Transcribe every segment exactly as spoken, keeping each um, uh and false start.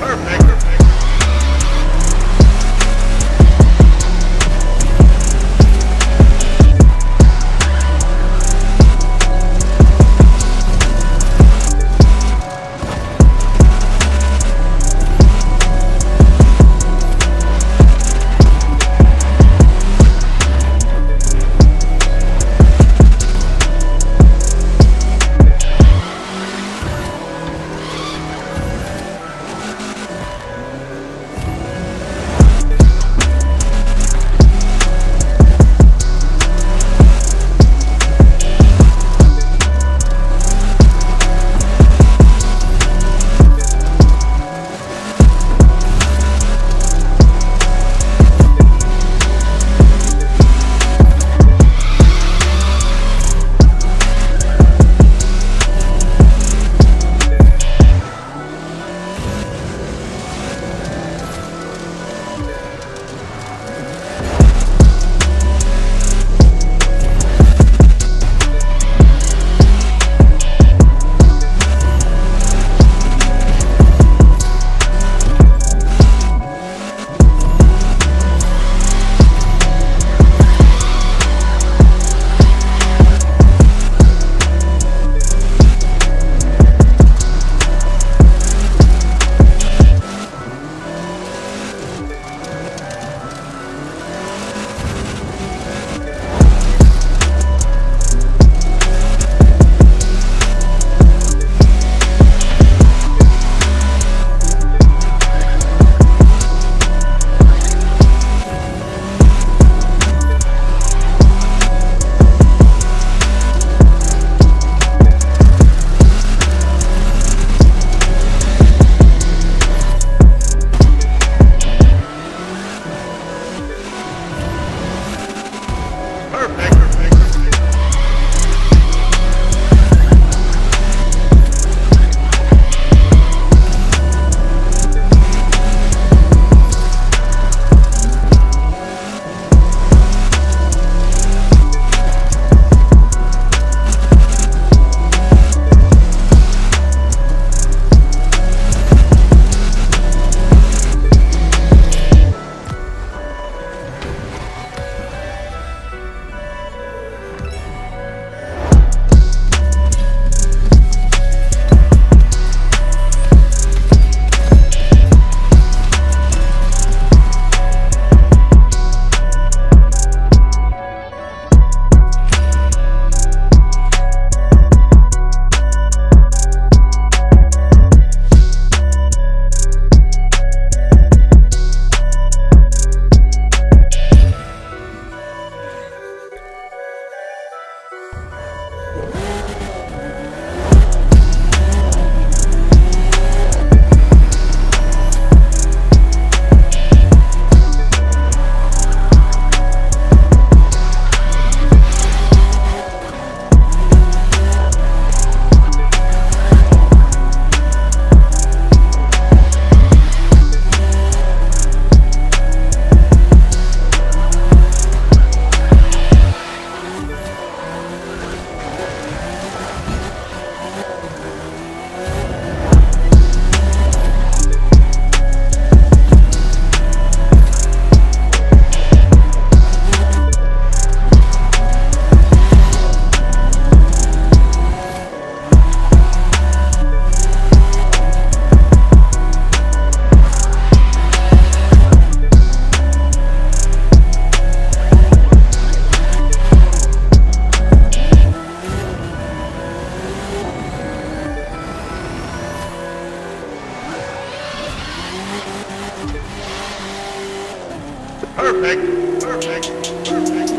Perfect, perfect, perfect.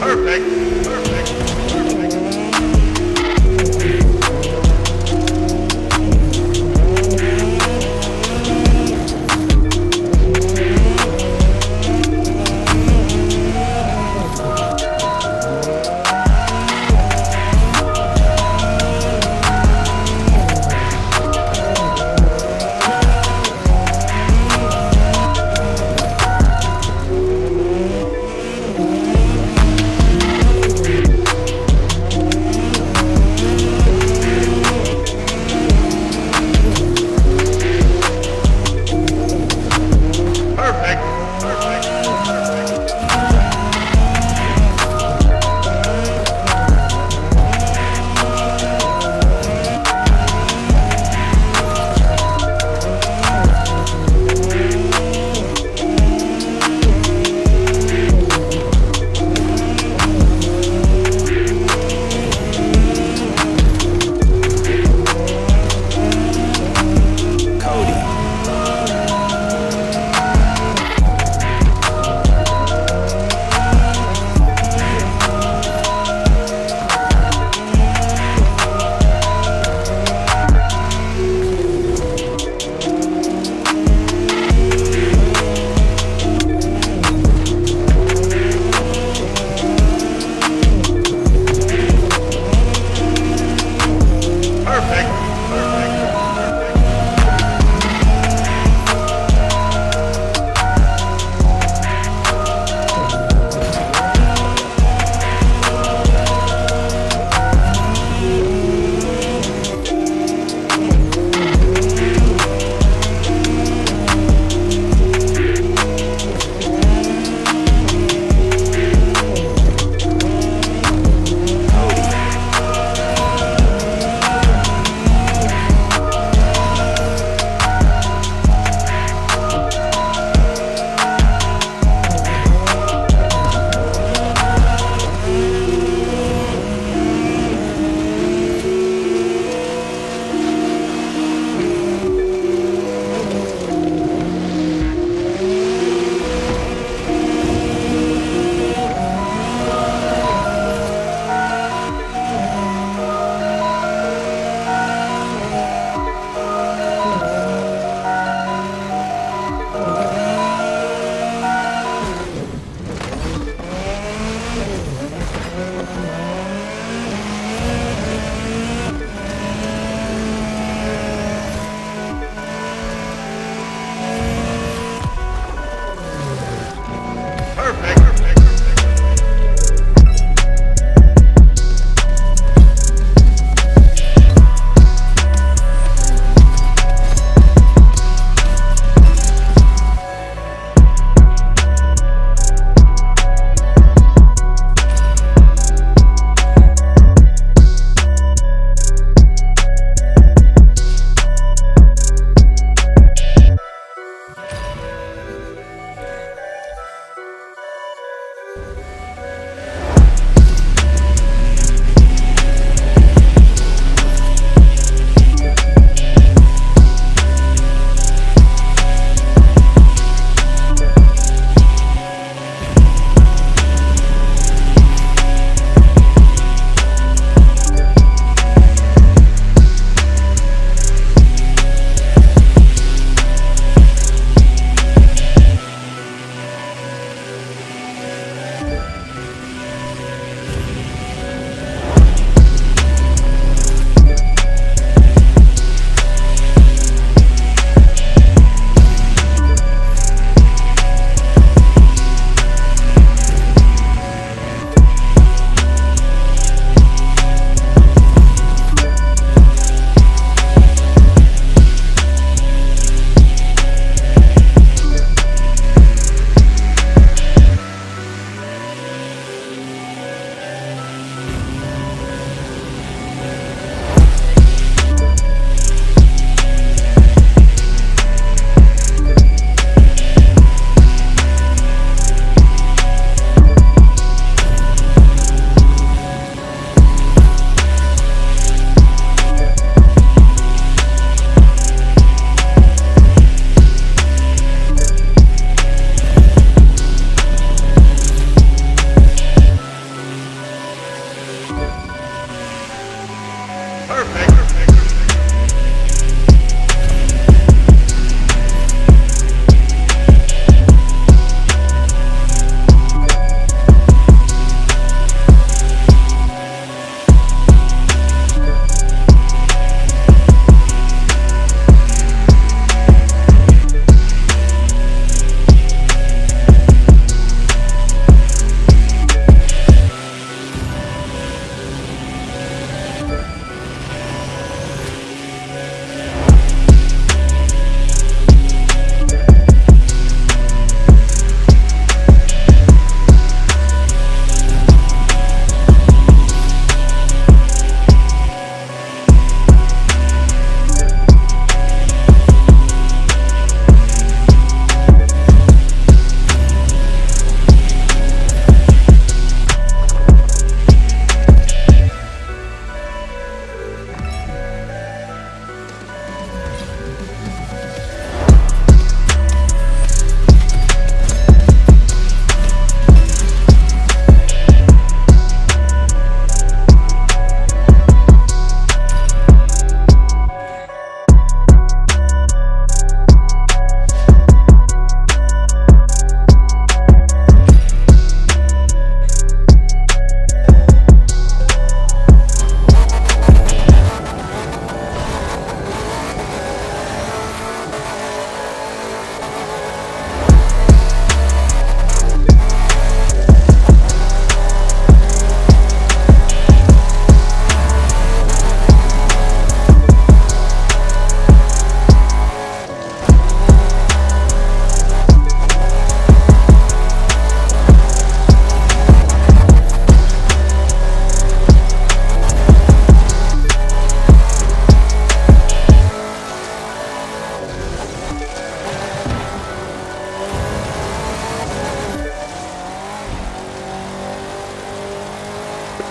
Perfect. Perfect.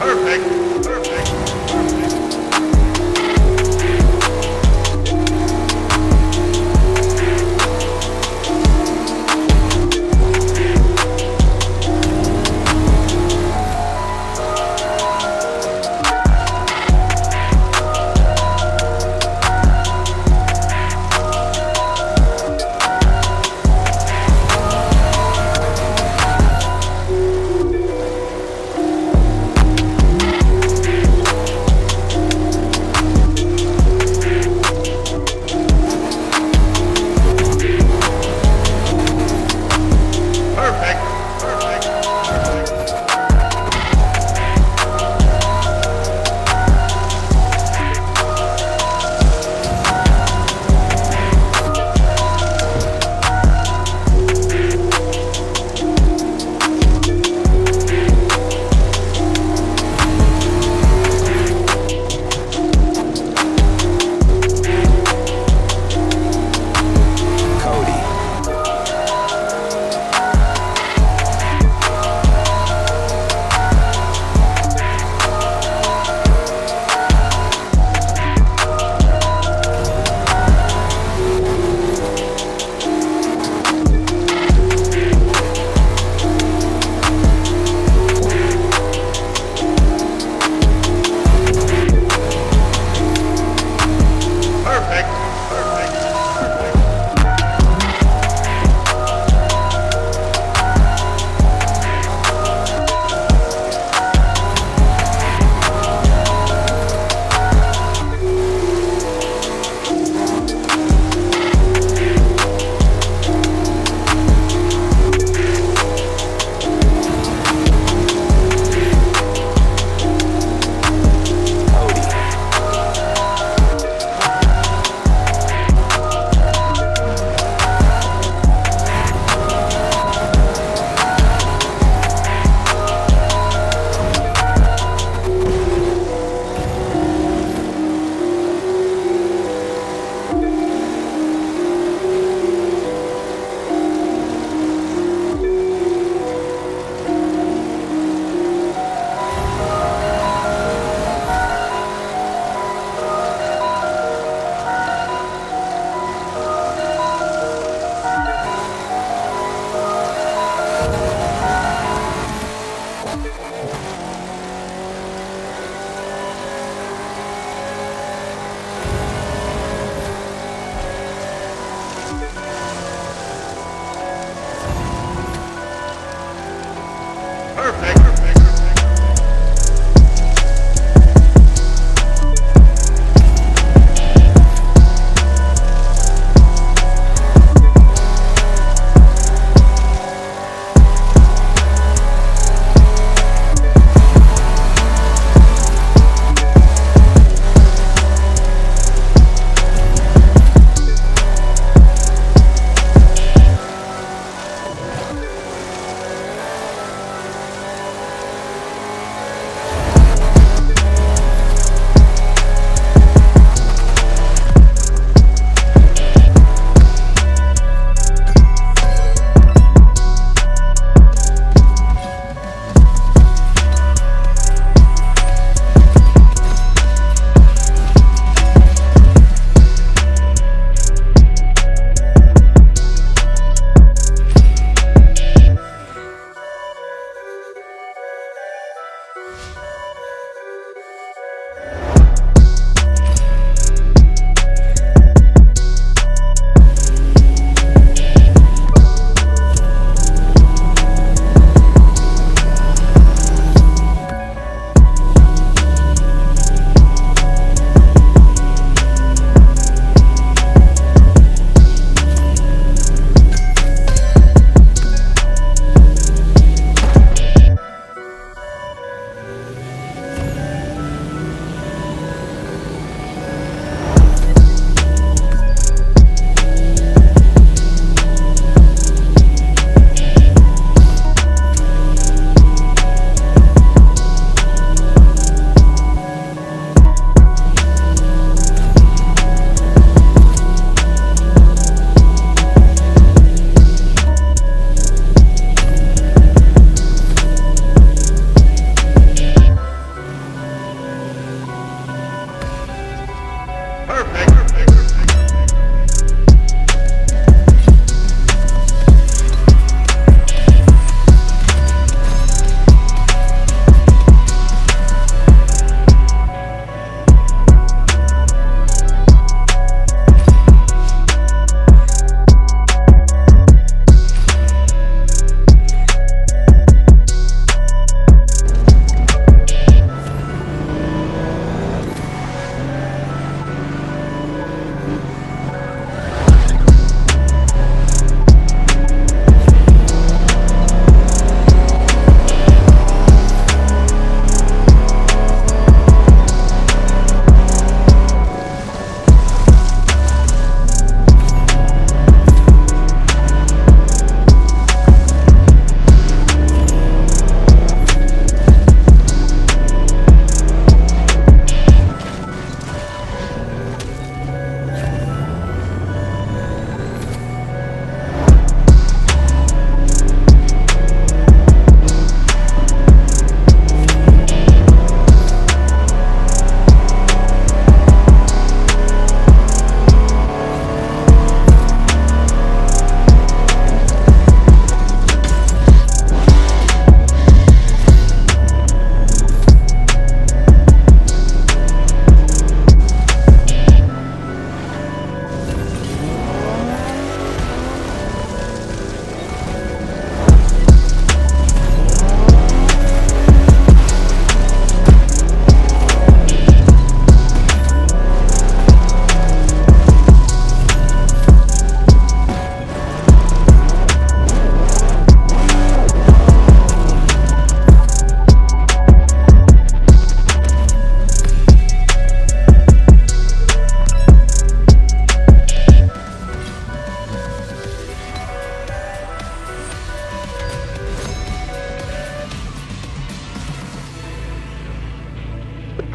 Perfect. Perfect.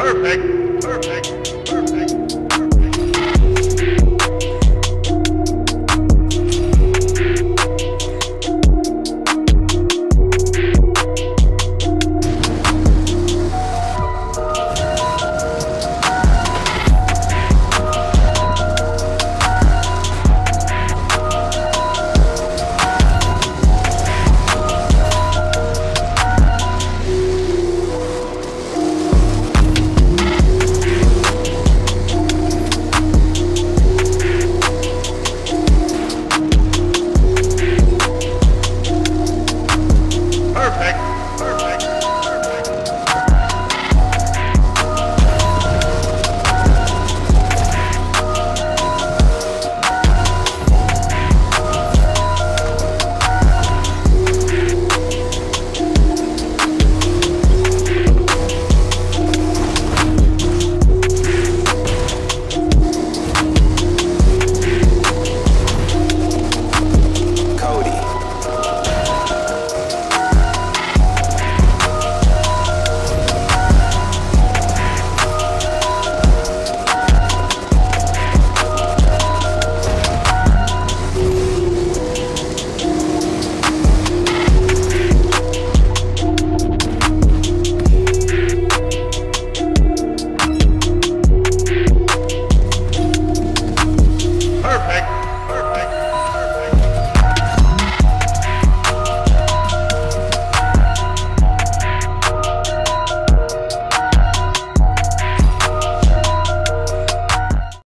Perfect, perfect, perfect. Perfect. Perfect.